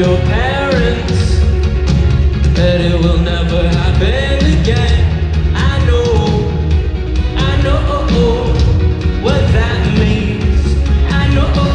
your parents that it will never happen again. I know what that means. I know.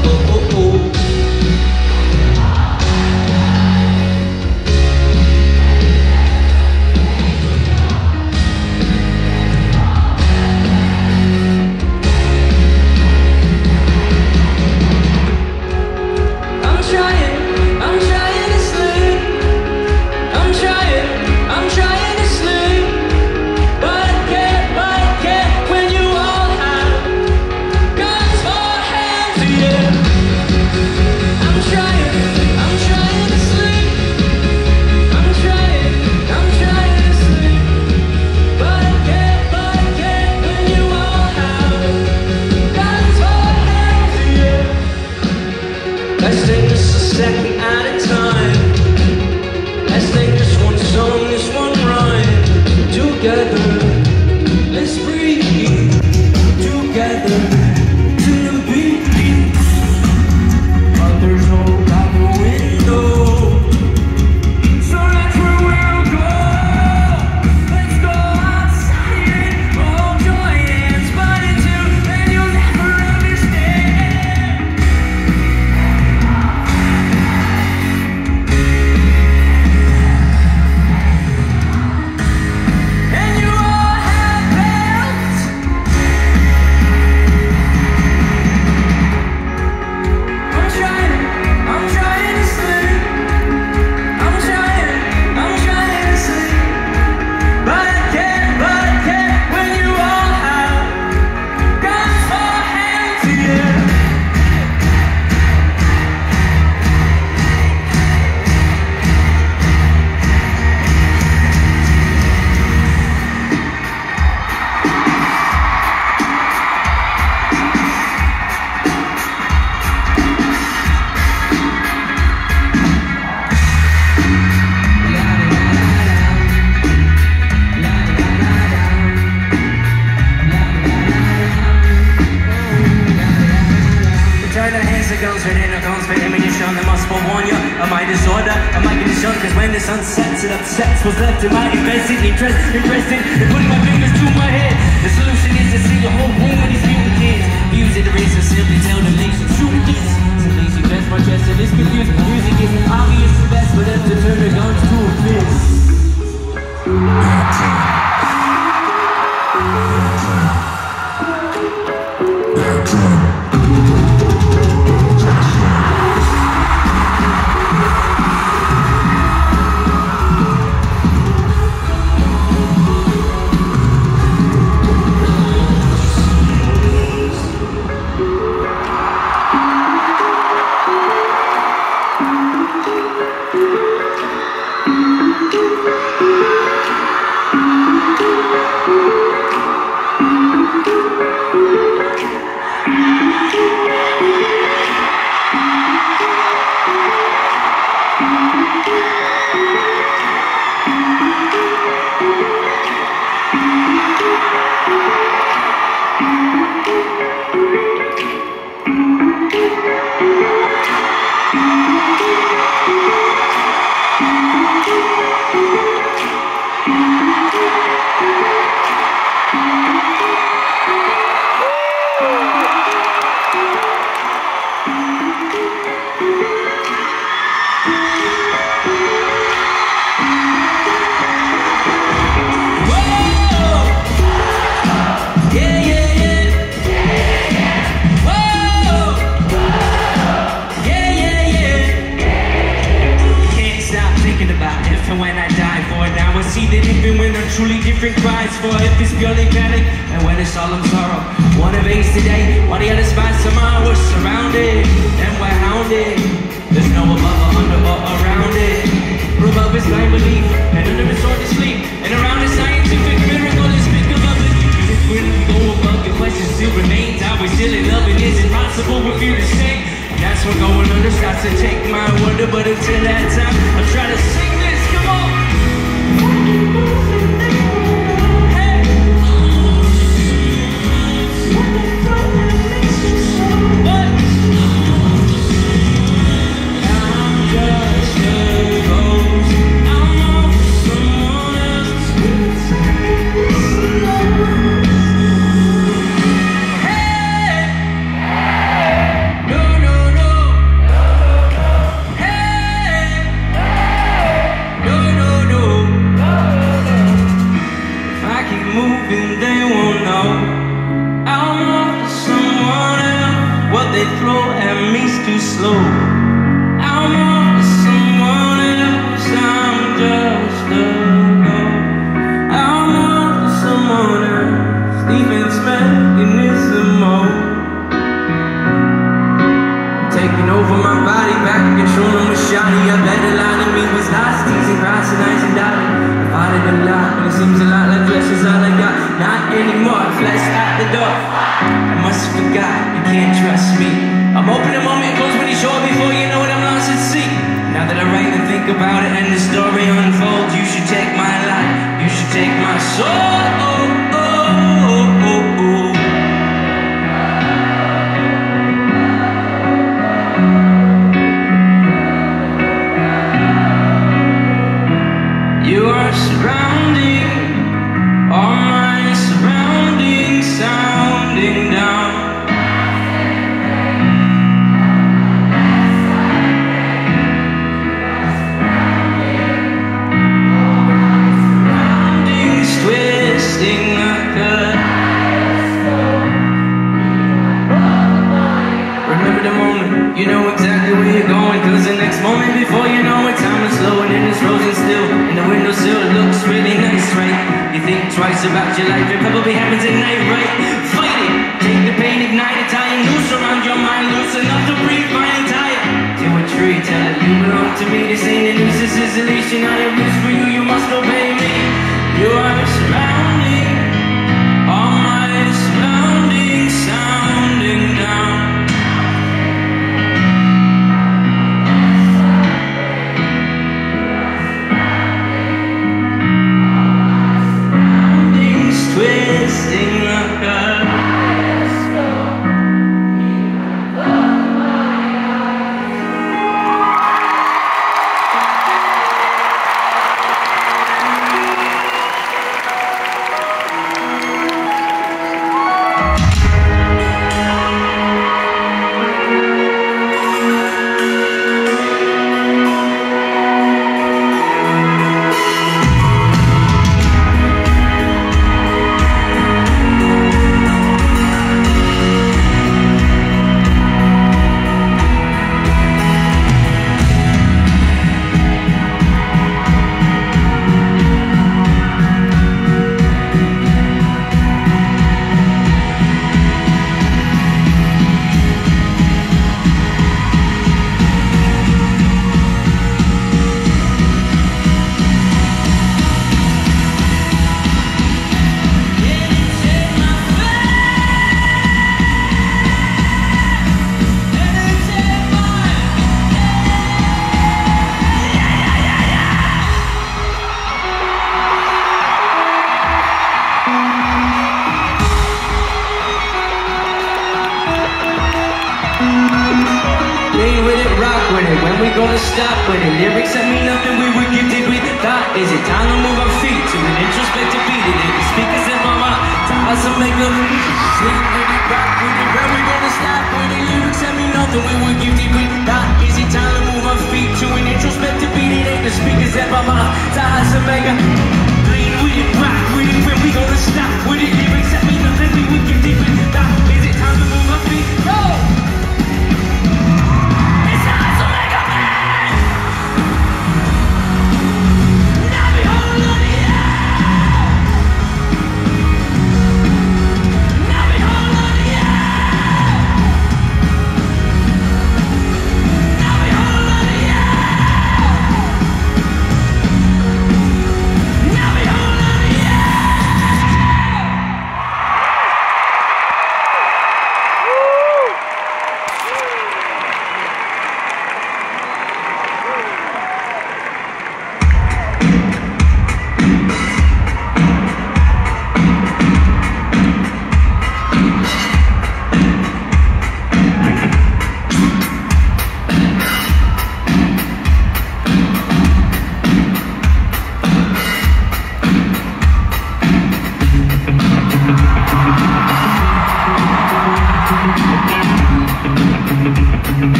body a better line of me was lost, teasing, crossing, ice and dying. I fought it a lot, but it seems a lot like flesh is all I got. Not anymore, flesh out the door. I must have forgot, you can't trust me. I'm open a moment, close when you show up before you know what I'm lost at sea. Now that I write and think about it and the story unfolds, you should take my life, you should take my soul. You know exactly where you're going, cause the next moment before you know it, time is slow and it's frozen still. And the windowsill looks really nice, right? You think twice about your life, it probably happens at night, right? Fight it, take the pain, ignite it, tie a noose around your mind, loosen up to breathe, fine and tired. To a tree, tell it you belong to me, this ain't a noose, this is a leash, and I have rules for you, you must obey me. You are surrounding, all my surroundings, sounding down.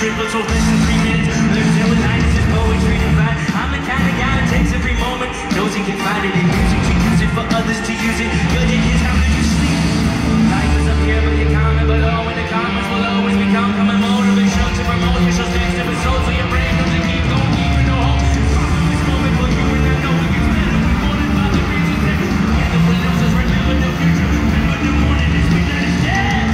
triplets will miss in 3 minutes. Lives in with nights is poetry divine. I'm the kind of guy that takes every moment. Knows he can find it in music to use it for others to use it. Judging is how good you sleep. Life is up here, but you're common below. And the comments will always become common motivation to promote your shows next episode. So your brain doesn't keep going, even though hope is probably this moment for you. And I know it gets better. We wanted by the reasons that together we lose us. Remember the future. Remember the morning is we that is dead.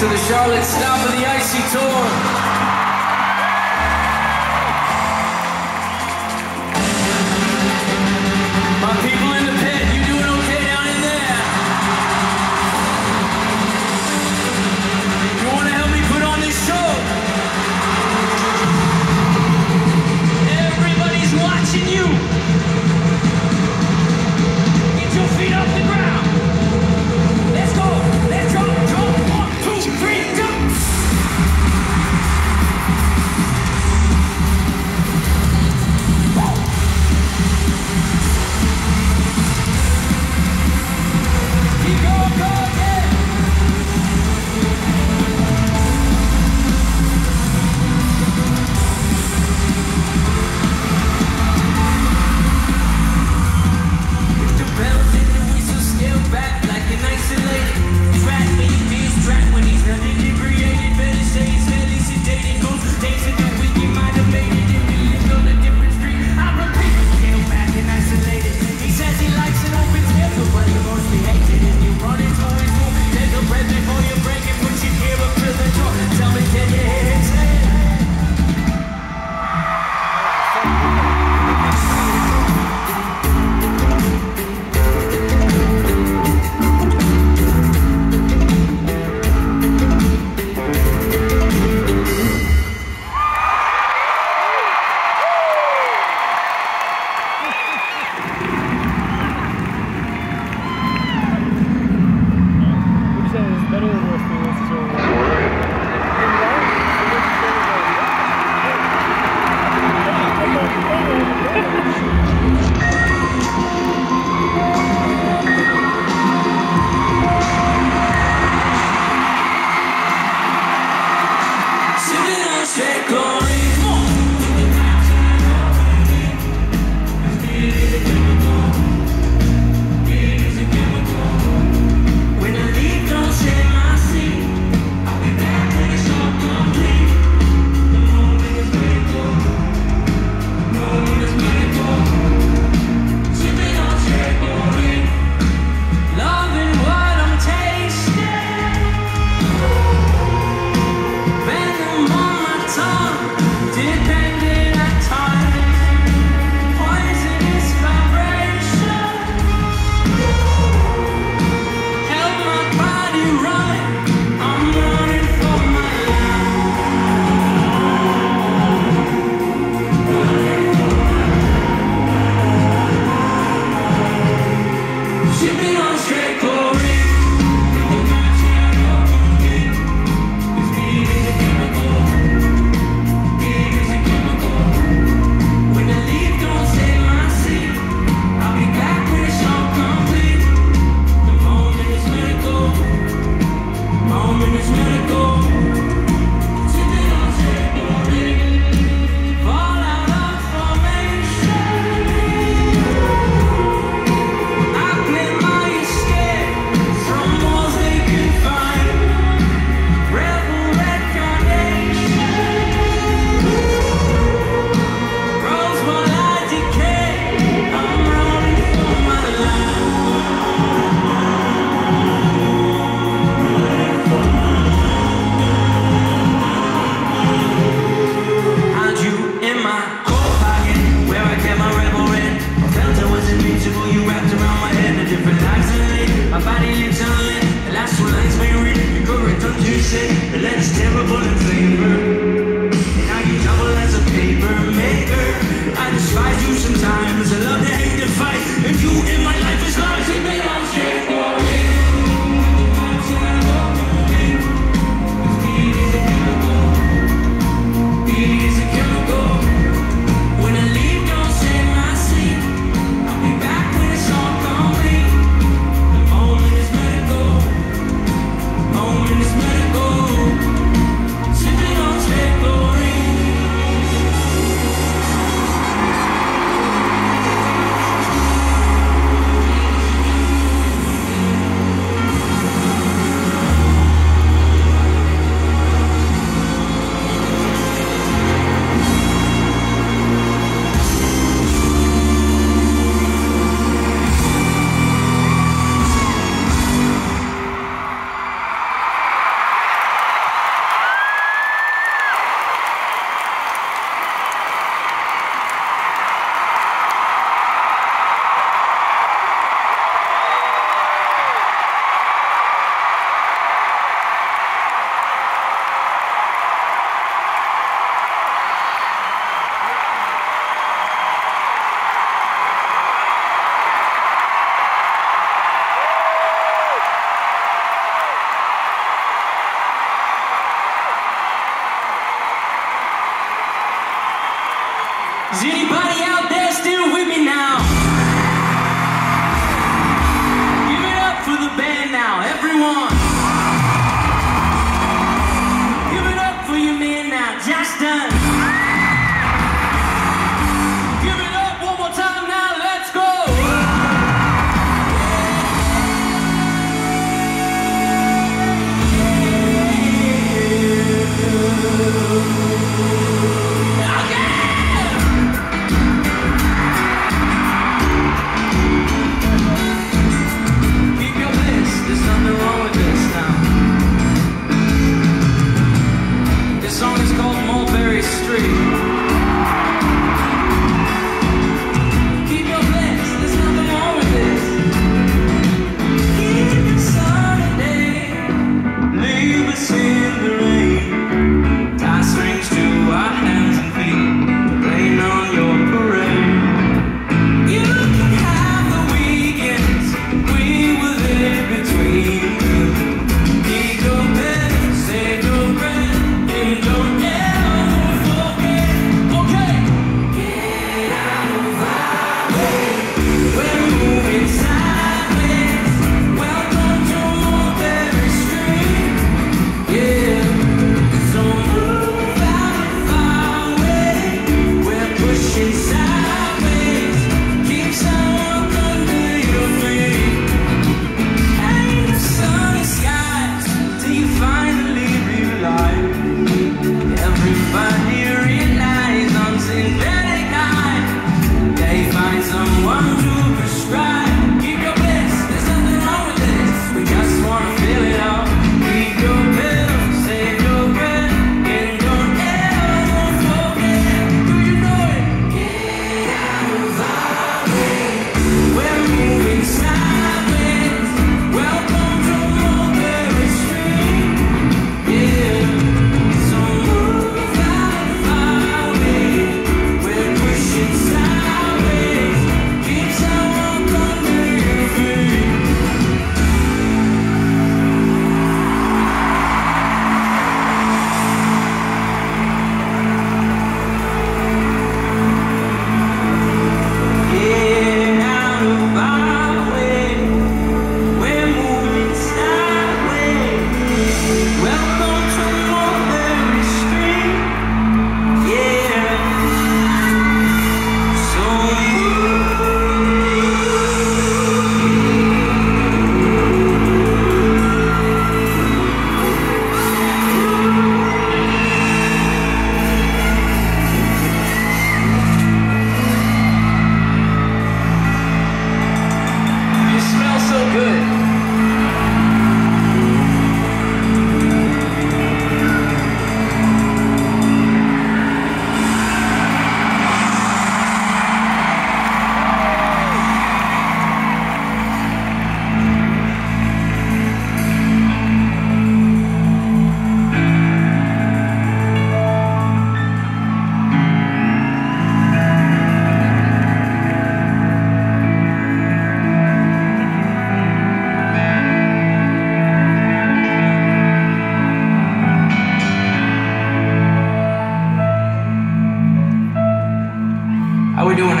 To the Charlotte stop of the Icy tour. My people in the pit, you doing okay down in there? You want to help me put on this show? Everybody's watching you. Get your feet off the ground. Let's go. Let's drop. Three, two, invisible, you wrapped around my head in a different accident. My body lives on land, the last one lights may read. You go right on Tuesday, the lead is terrible in flavor. And now you double as a paper maker. I despise you sometimes, I love to hate the fight. If you in my life as long as it may not shake for me. Speed is a chemical. Speed is a chemical. When I leave, don't say my sleep. I'll be back when it's all complete. The moment is medical. The moment is medical.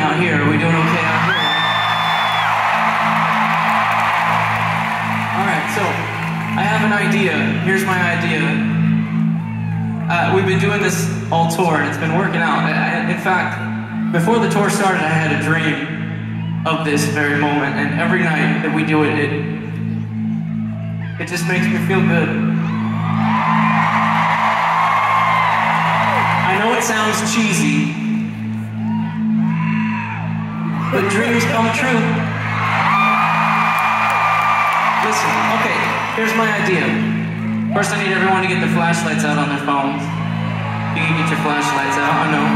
out here? Are we doing okay out here? All right, so I have an idea. Here's my idea. We've been doing this all tour, and it's been working out. In fact, before the tour started, I had a dream of this very moment, and every night that we do it, it just makes me feel good. I know it sounds cheesy, but dreams come true. Listen, okay, here's my idea. First, I need everyone to get their flashlights out on their phones. You can get your flashlights out, I know.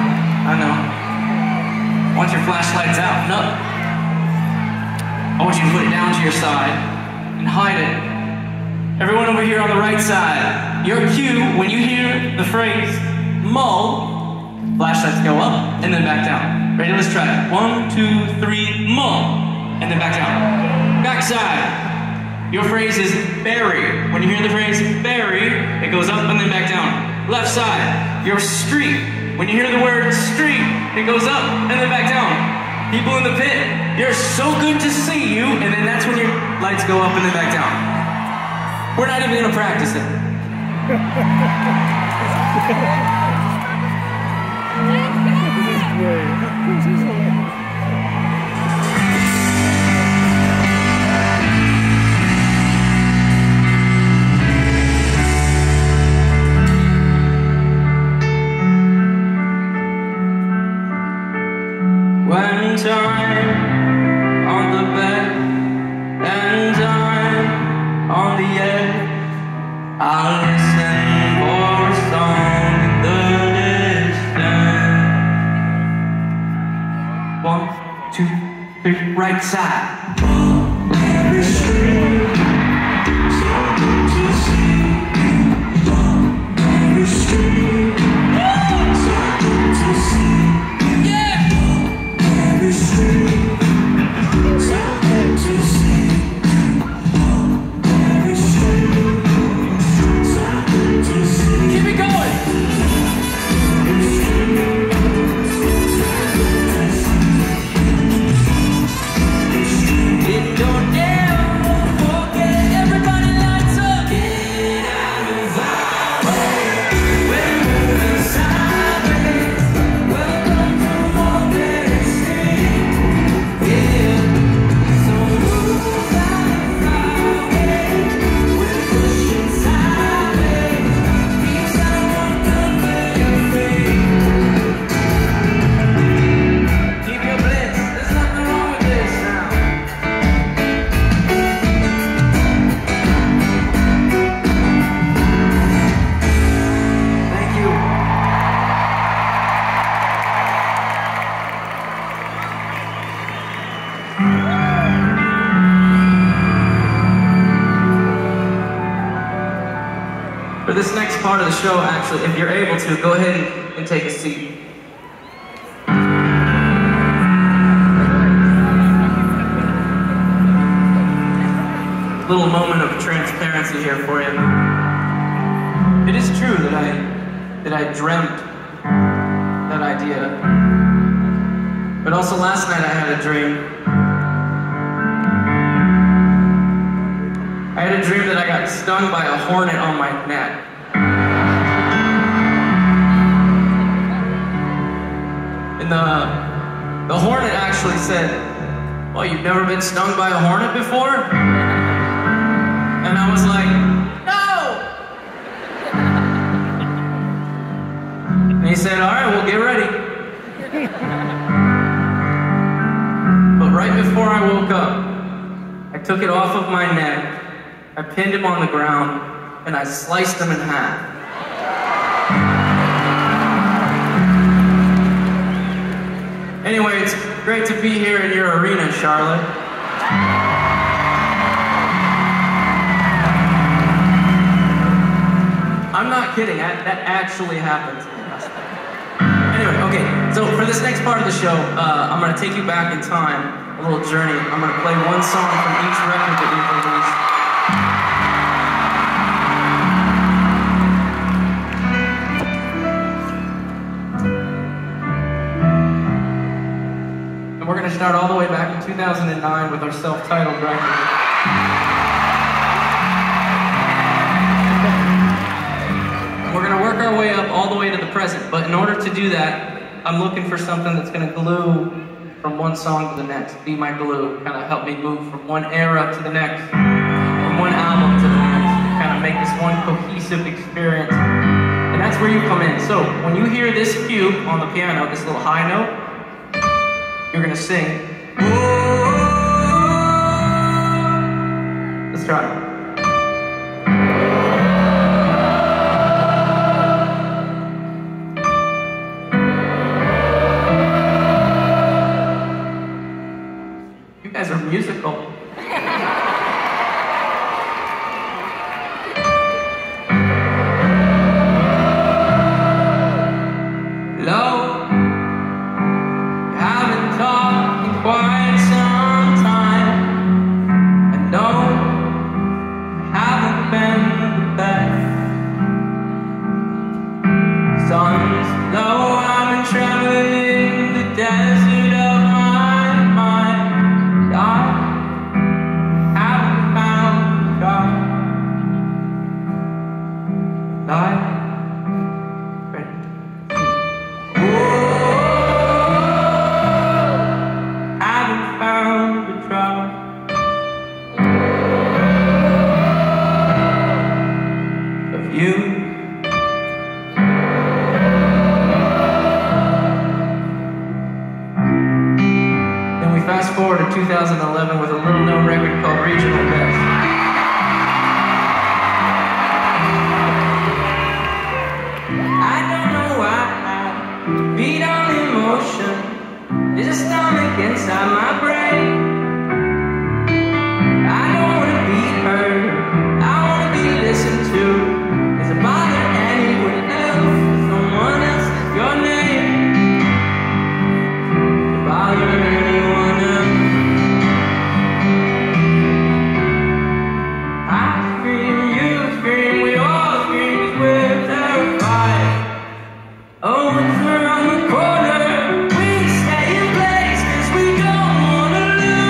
I want your flashlights out, no. I want you to put it down to your side and hide it. Everyone over here on the right side, your cue, when you hear the phrase, mull, flashlights go up, and then back down. Ready, let's try it. 1, 2, 3, mull, and then back down. Backside, your phrase is bury. When you hear the phrase bury, it goes up and then back down. Left side, your street. When you hear the word street, it goes up and then back down. People in the pit, you're so good to see you, and then that's when your lights go up and then back down. We're not even gonna practice it. One time on the bed and time on the edge, I'll listen for a song in the 1, 2, 3, right side. On every street, so good to see you. On every street, so good to see you. Yeah. On every street, so good to see you. On every street, so good to see you. Keep it going. Don't ever forget, everybody lights up. Get out of our way, we're moving sideways. Welcome to Morgan Street. Yeah, so move our way, we're pushing sideways. Each side won't come where you're free. Keep your bliss, there's nothing wrong with this now. For this next part of the show, actually, if you're able to, go ahead and take a seat. A little moment of transparency here for you. It is true that I dreamt that idea. But also last night I had a dream. I had a dream that I got stung by a hornet on my neck. And the hornet actually said, "Well, you've never been stung by a hornet before?" And I was like, "No!" And he said, "All right, well, get ready." But right before I woke up, I took it off of my neck, I pinned him on the ground, and I sliced him in half. Anyway, it's great to be here in your arena, Charlotte. I'm not kidding, that actually happened. Anyway, okay, so for this next part of the show, I'm gonna take you back in time, a little journey. I'm gonna play one song from each record that we've released. we're going to start all the way back in 2009 with our self-titled record. We're going to work our way up all the way to the present, but in order to do that, I'm looking for something that's going to glue from one song to the next. Be my glue, kind of help me move from one era to the next, from one album to the next, kind of make this one cohesive experience. And that's where you come in. So when you hear this cue on the piano, this little high note, you're gonna sing. Let's try it. You guys are musical. Over from the corner, we stay in place 'cause we don't wanna lose.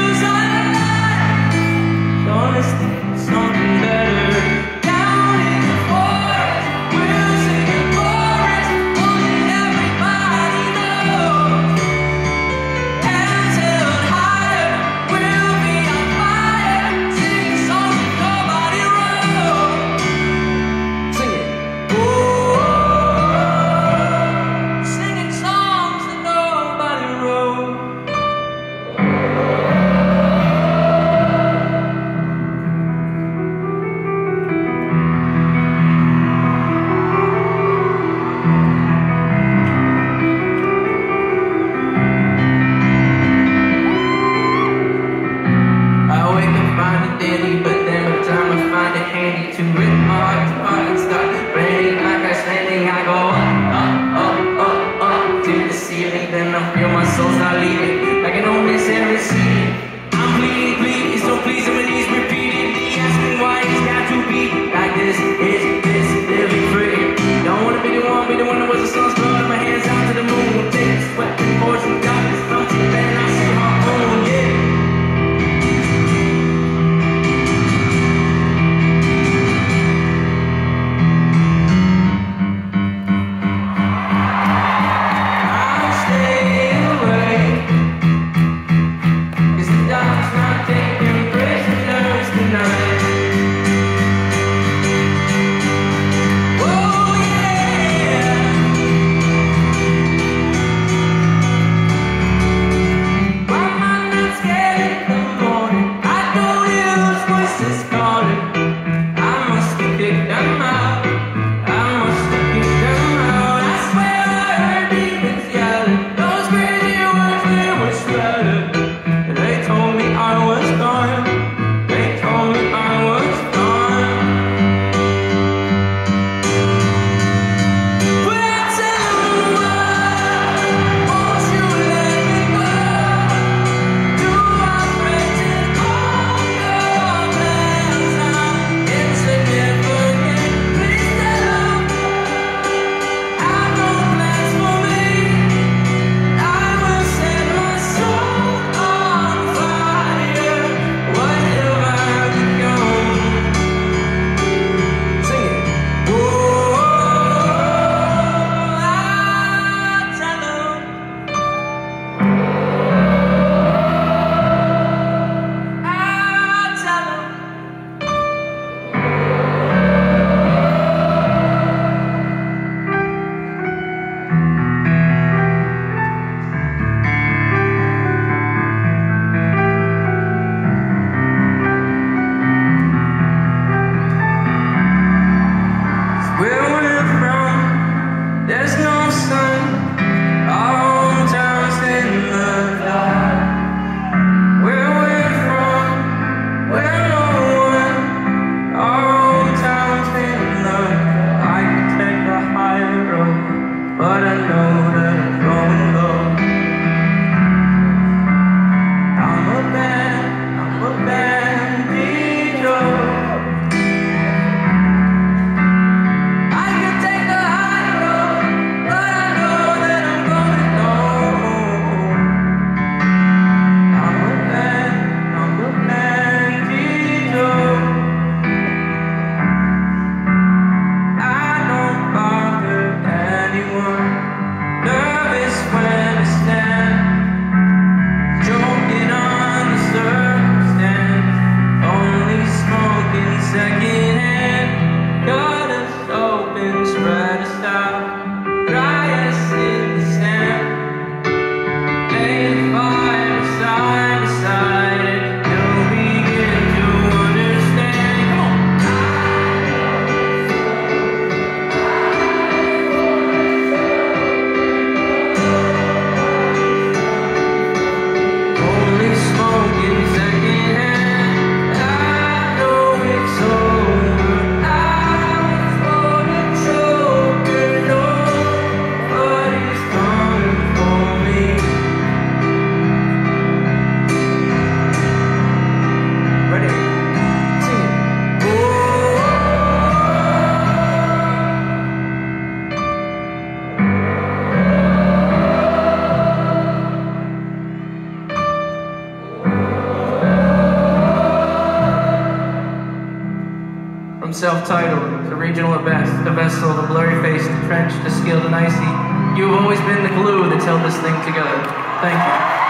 Self-titled, the Regional at Best, the Vessel, the Blurryface, the Trench, the Skilled and Icy. You've always been the glue that's held this thing together. Thank you.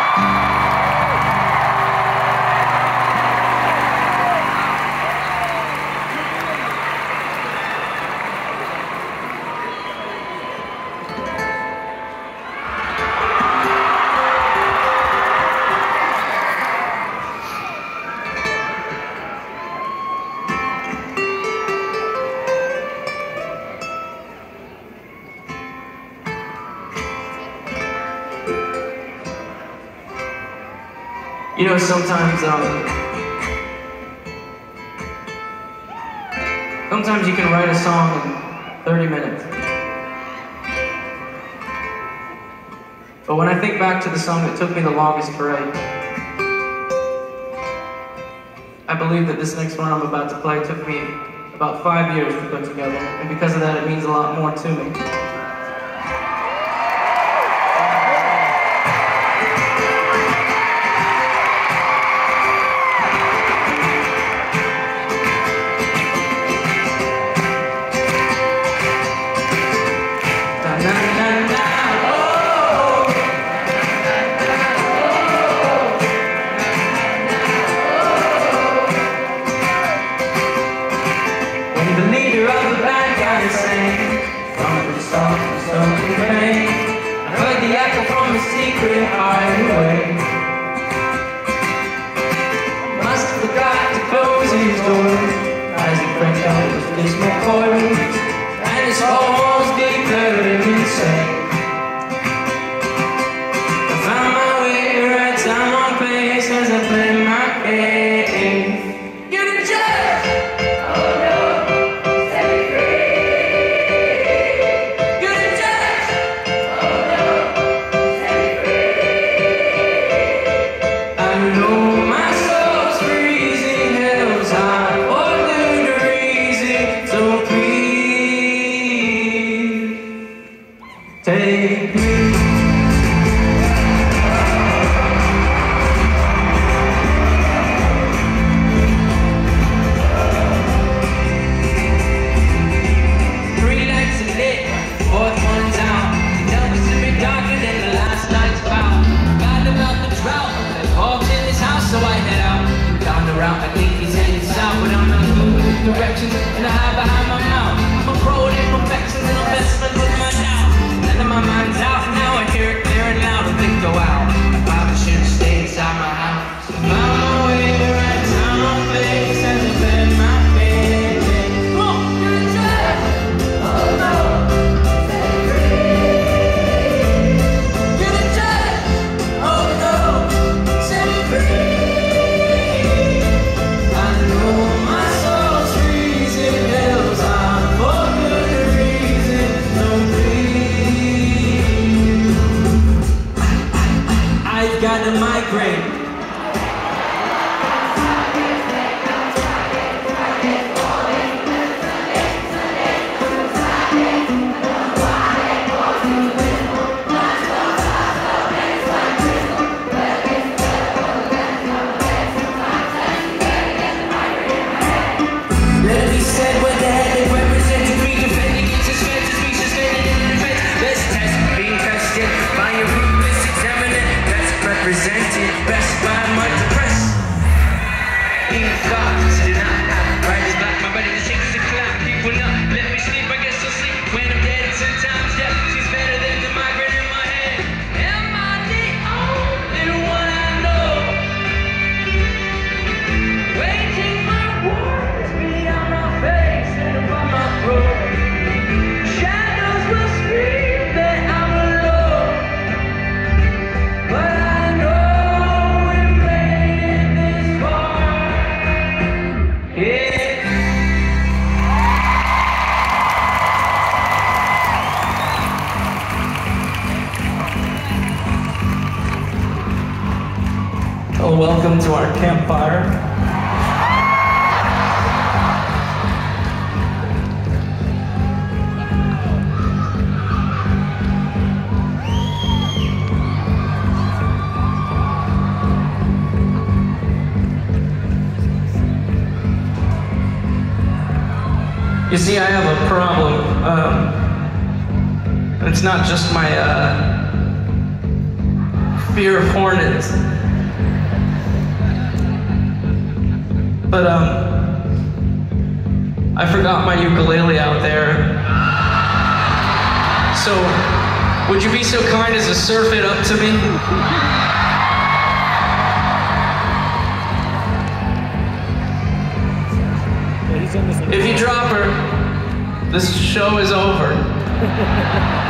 You know, sometimes you can write a song in 30 minutes. But when I think back to the song that took me the longest to write, I believe that this next one I'm about to play took me about 5 years to put together, and because of that, it means a lot more to me. Well, welcome to our campfire. You see, I have a problem. It's not just my fear of hornets. But, I forgot my ukulele out there. So, would you be so kind as to surf it up to me? If you drop her, this show is over.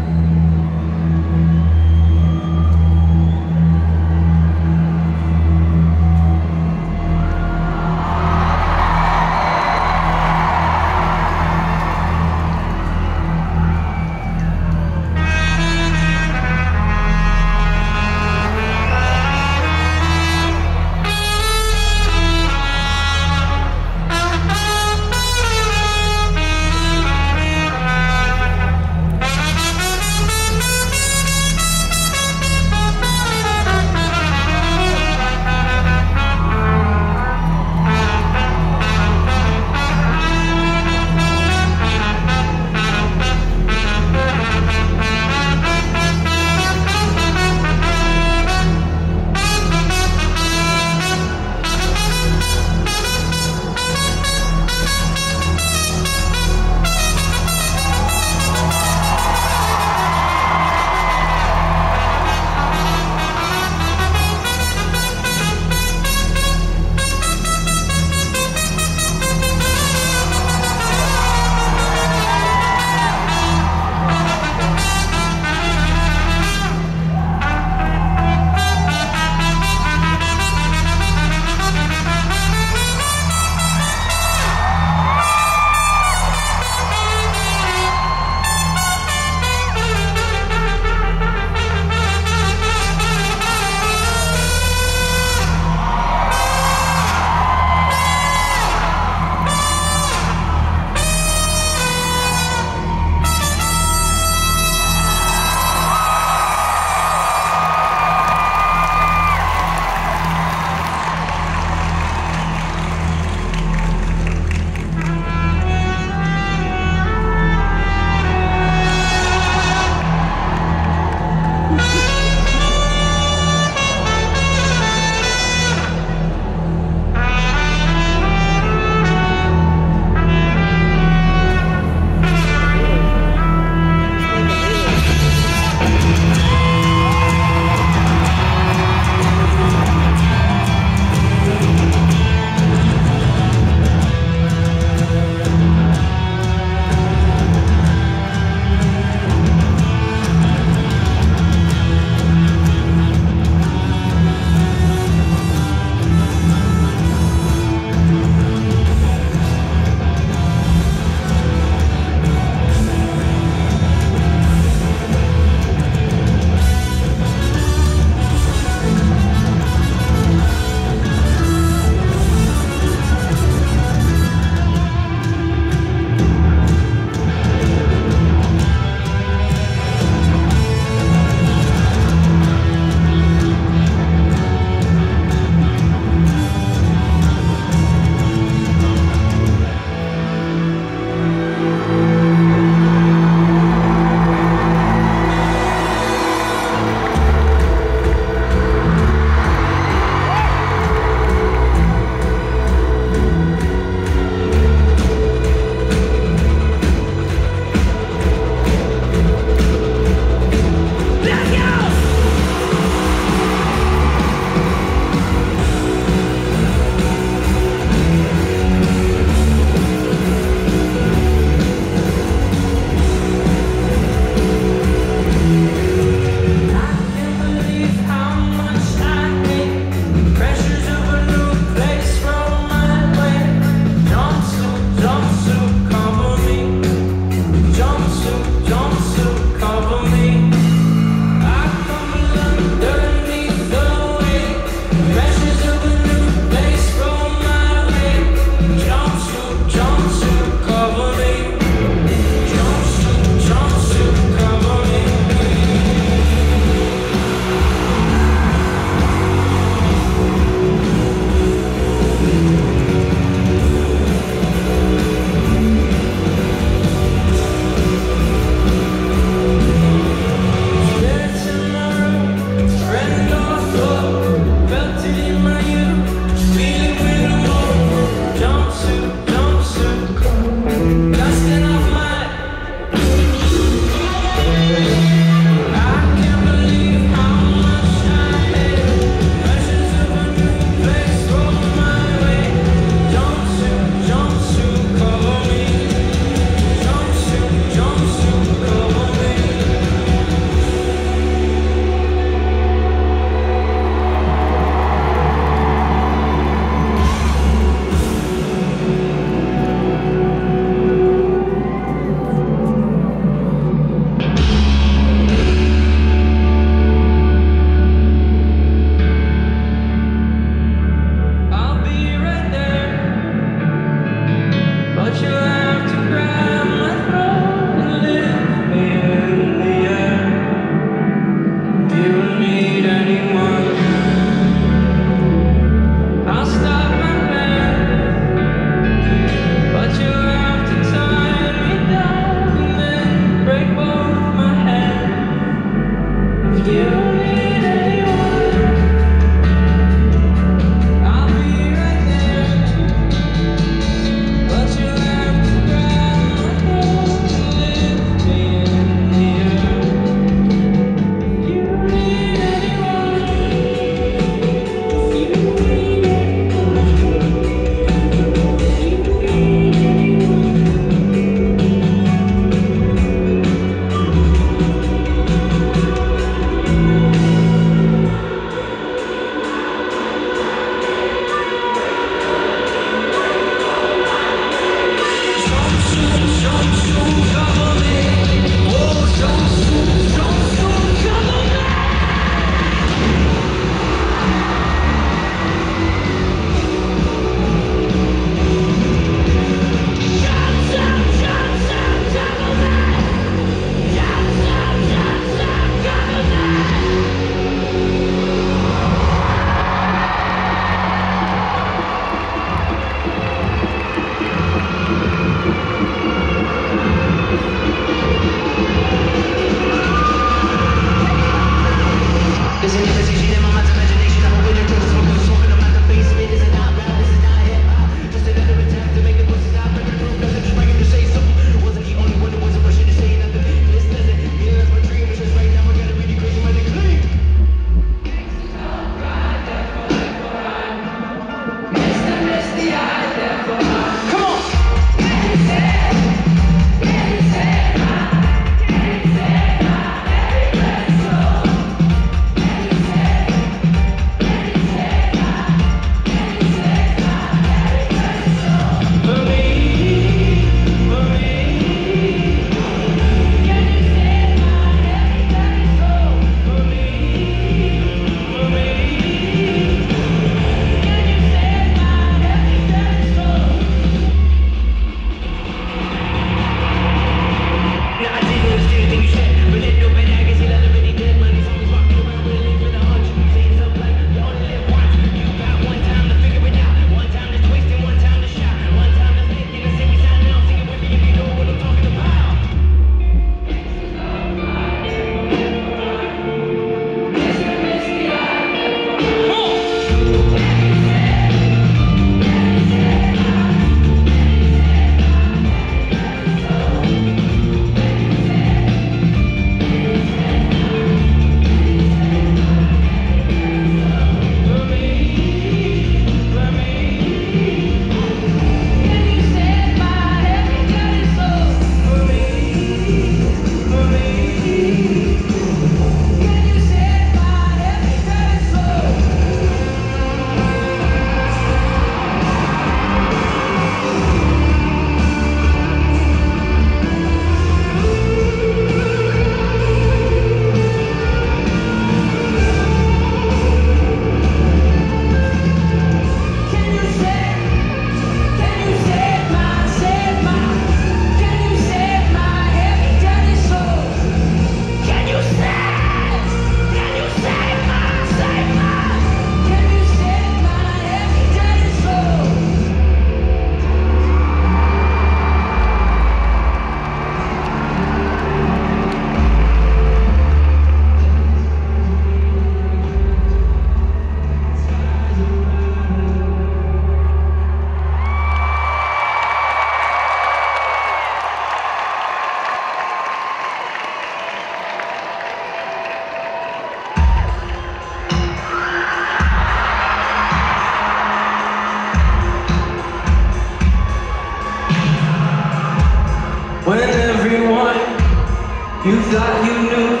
You thought you knew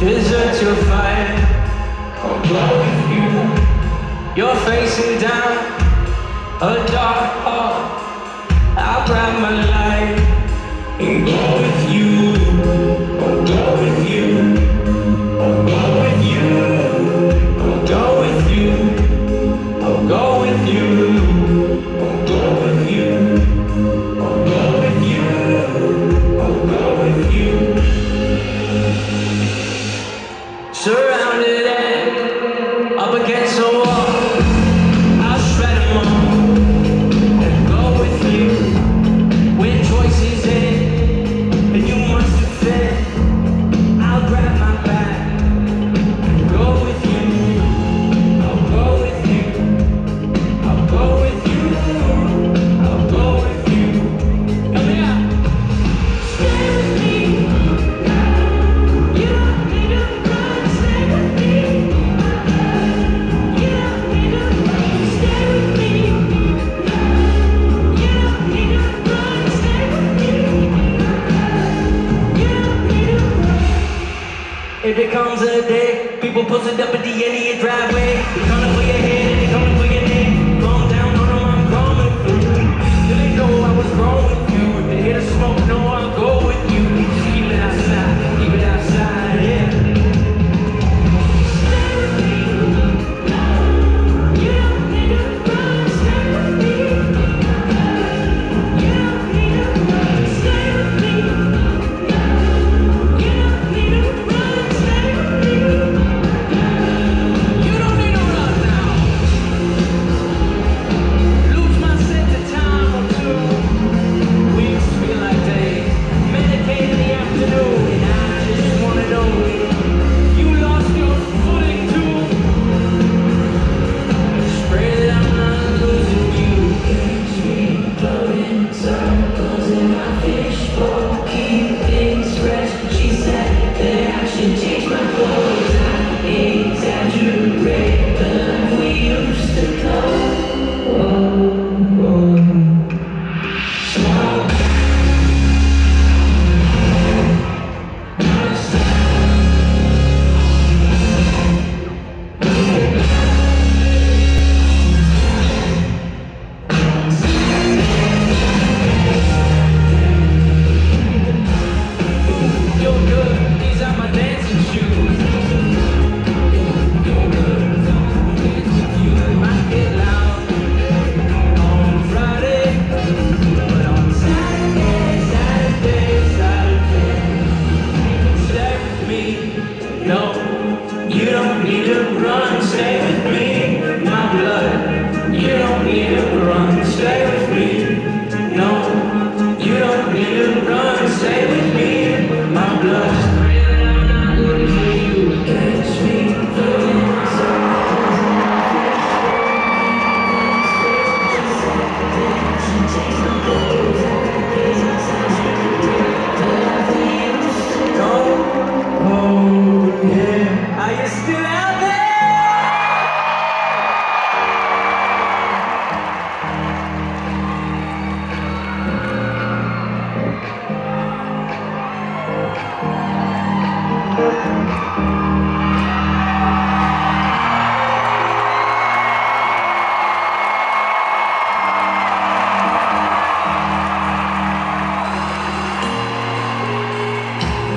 deserts you'll find or blow with you. You're facing down a dark hall. I'll grab my light and go with you. I'll go with you. I'll go with you. I'll go with you. I'll go with you. I'll go with you. Surrounded and up against a wall, I'll shred them all and go with you. When choice is in and you must defend, I'll grab my back and go with you. I'll go with you. I'll go with you. I'll go with you. Help me out. Stay with me. You don't need to. If it comes a day, people post it up at the end of your driveway. They're coming for your head and they're coming for your neck. Calm down, no, I'm coming for you. Do they know I was wrong with you? If they hear the smoke, no, I'll go with you. Keep it outside, keep it outside, yeah.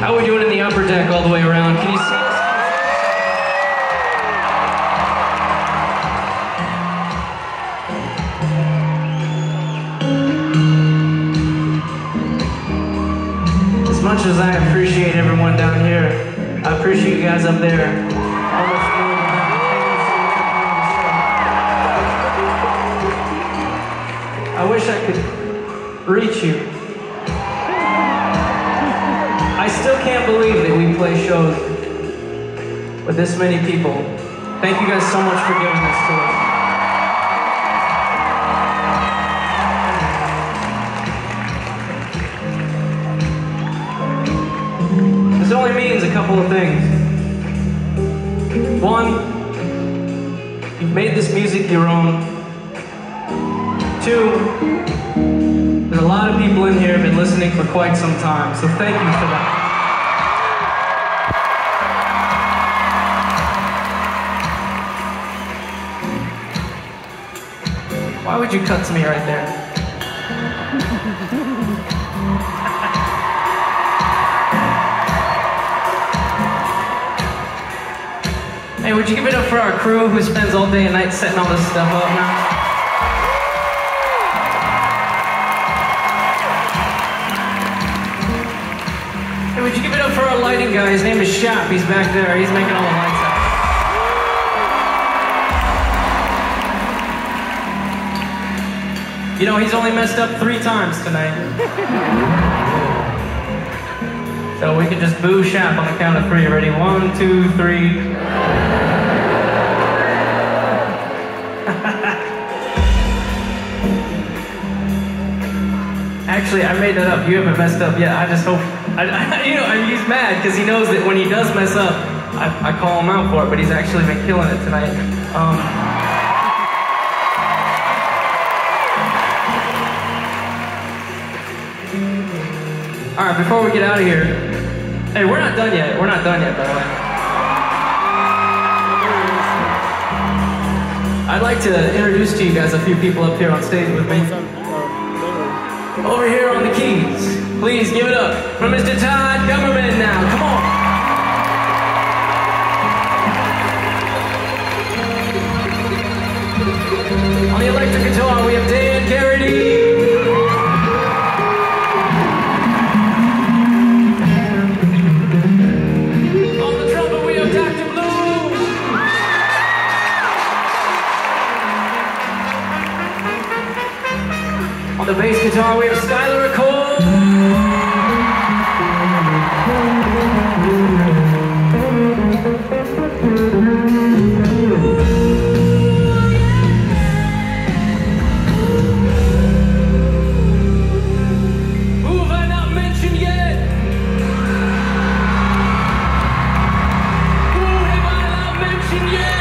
How are we doing in the upper deck all the way around? Can you see us? As much as I appreciate everyone down here, I appreciate you guys up there. I wish I could reach you. I still can't believe that we play shows with this many people. Thank you guys so much for giving this to us. This only means a couple of things. One, you've made this music your own. Two, there's a lot of people in here who have been listening for quite some time, so thank you for that. Why would you cuss me right there? Hey, would you give it up for our crew who spends all day and night setting all this stuff up now? Hey, would you give it up for our lighting guy? His name is Shop. He's back there. He's making all the lights up. You know, he's only messed up 3 times tonight. So we can just boo Shop on the count of 3. Ready? 1, 2, 3. Actually, I made that up. You haven't messed up yet. I just hope... you know, he's mad because he knows that when he does mess up, I call him out for it, but he's actually been killing it tonight. All right, before we get out of here, hey, we're not done yet. We're not done yet, by the way. I'd like to introduce to you guys a few people up here on stage with me. Over here on the keys, please give it up for Mr. Todd Gummerman now. Come on. On the electric guitar, we have Dan Garrity. The bass guitar, we have Skylar Cole. Who have I not mentioned yet? Who have I not mentioned yet?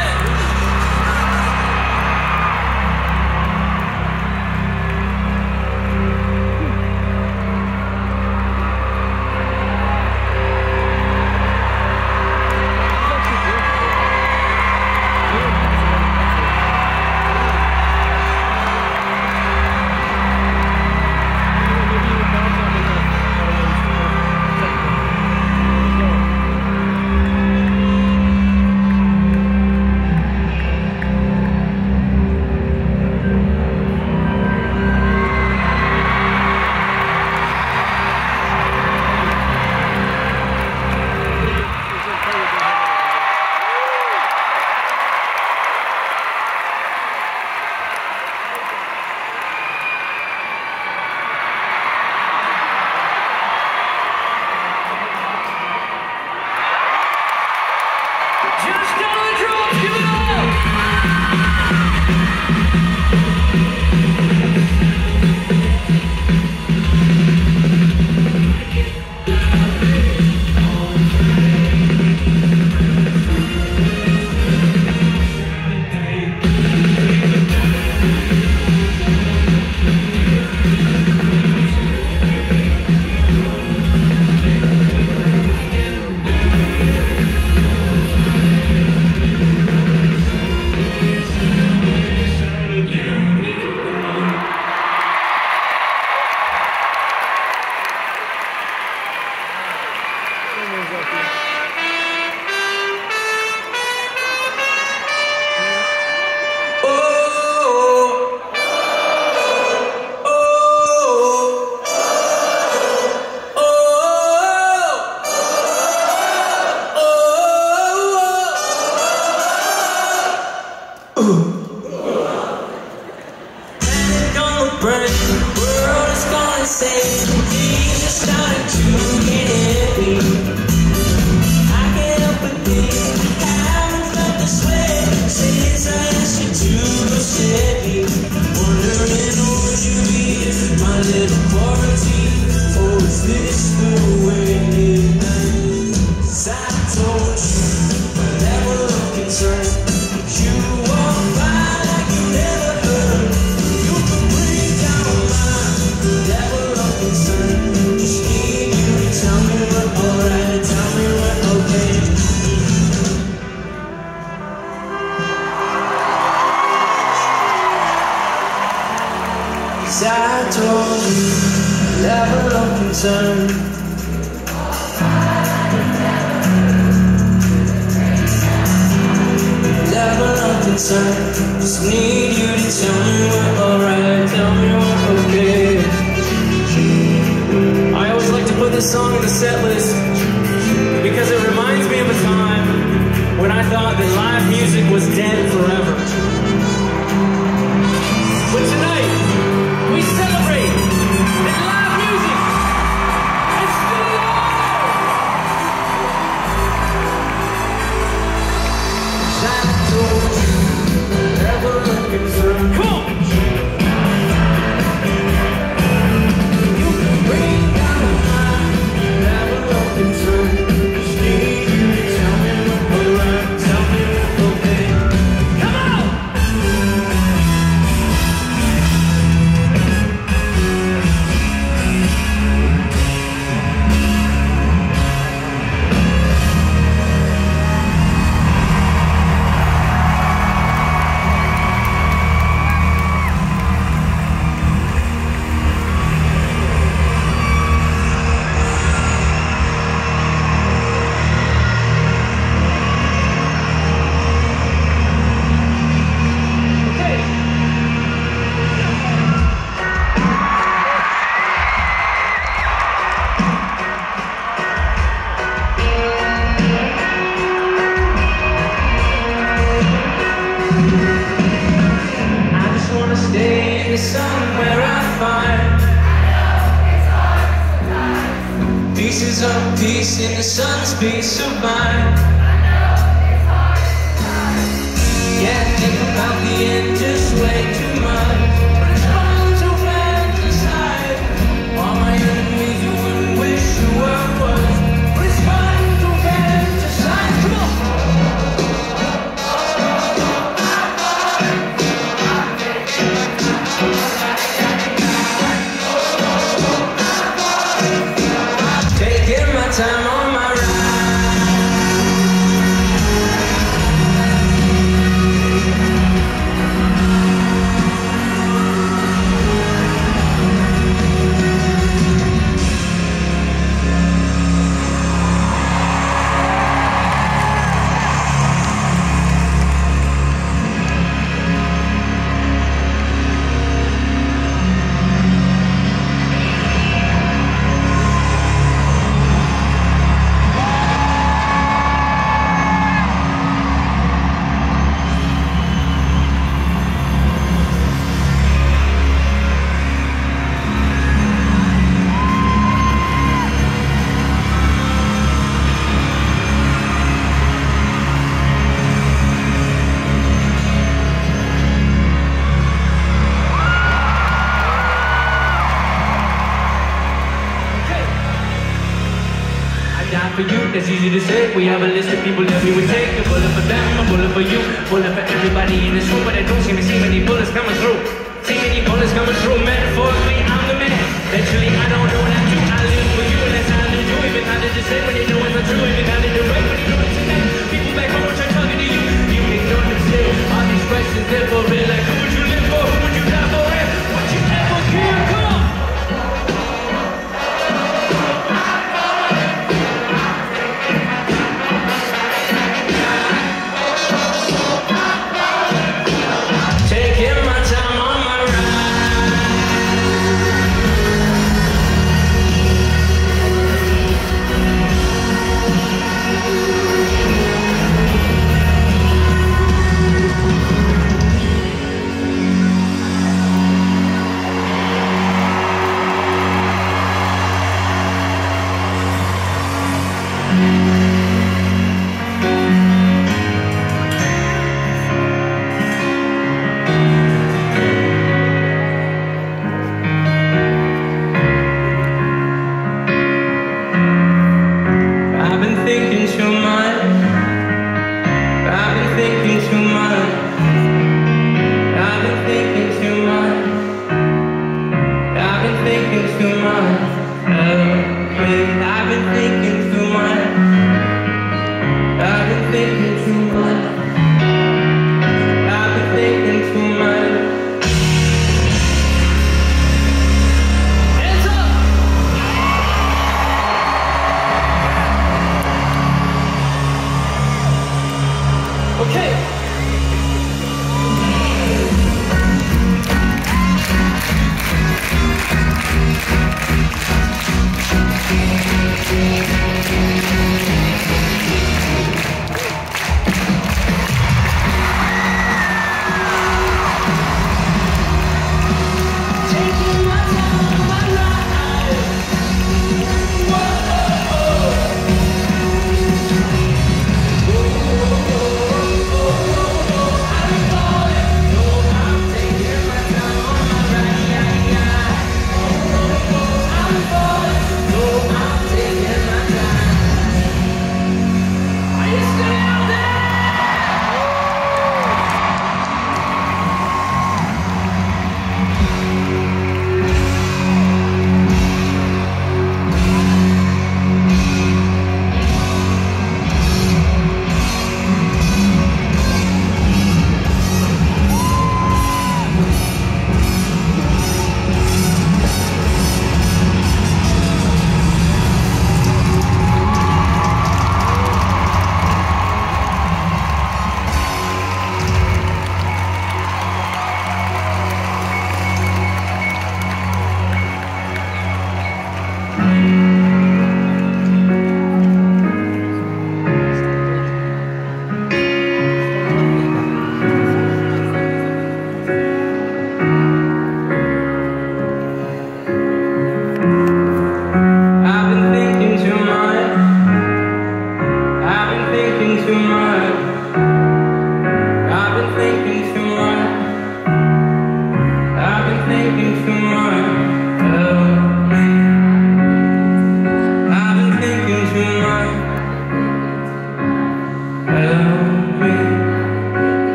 Save me, starting to get heavy. concern. Just need you to tell me we're alright, tell me we're okay. I always like to put this song in the set list because it reminds me of a time when I thought that live music was dead forever. But tonight, we celebrate that live music is still alive! That's all. Come on! It's easy to say, we have a list of people that we would take. A bullet for them, a bullet for you, a bullet for everybody in this room. But I don't seem to see many bullets coming through. See many bullets coming through, metaphorically I'm the man. Literally I don't know what I do, I live for you. And that's how they do, even how they just say when they know it's not true. Even how they do right when they know it's today. People back home are talking to you. You ignore them still, all these questions there for real. Like who would you live for, who would you die for, and would you ever care? Come on!